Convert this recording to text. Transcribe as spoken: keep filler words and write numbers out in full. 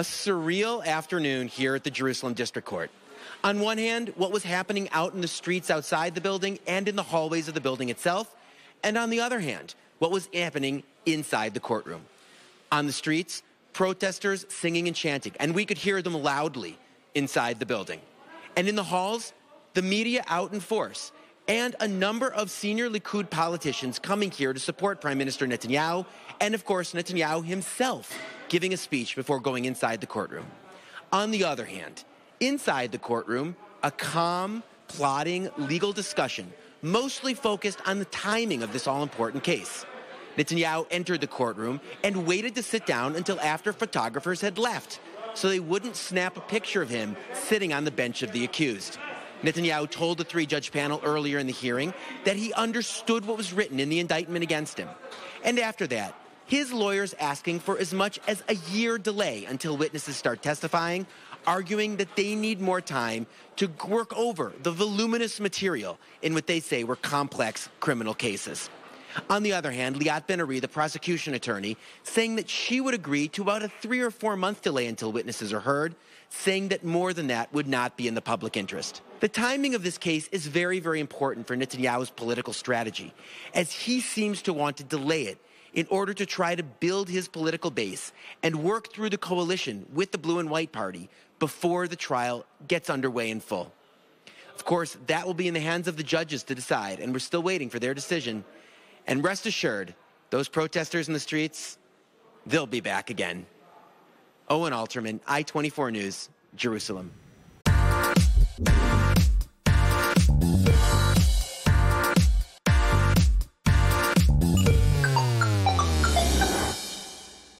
A surreal afternoon here at the Jerusalem District Court. On one hand, what was happening out in the streets outside the building and in the hallways of the building itself, and on the other hand, what was happening inside the courtroom. On the streets, protesters singing and chanting, and we could hear them loudly inside the building. And in the halls, the media out in force, and a number of senior Likud politicians coming here to support Prime Minister Netanyahu, and of course Netanyahu himself giving a speech before going inside the courtroom. On the other hand, inside the courtroom, a calm, plodding legal discussion, mostly focused on the timing of this all-important case. Netanyahu entered the courtroom and waited to sit down until after photographers had left, so they wouldn't snap a picture of him sitting on the bench of the accused. Netanyahu told the three-judge panel earlier in the hearing that he understood what was written in the indictment against him. And after that, his lawyers asking for as much as a year delay until witnesses start testifying, arguing that they need more time to work over the voluminous material in what they say were complex criminal cases. On the other hand, Liat Ben Ari, the prosecution attorney, saying that she would agree to about a three or four month delay until witnesses are heard, saying that more than that would not be in the public interest. The timing of this case is very, very important for Netanyahu's political strategy, as he seems to want to delay it in order to try to build his political base and work through the coalition with the Blue and White Party before the trial gets underway in full. Of course, that will be in the hands of the judges to decide, and we're still waiting for their decision. And rest assured, those protesters in the streets, they'll be back again. Owen Alterman, i twenty-four News, Jerusalem.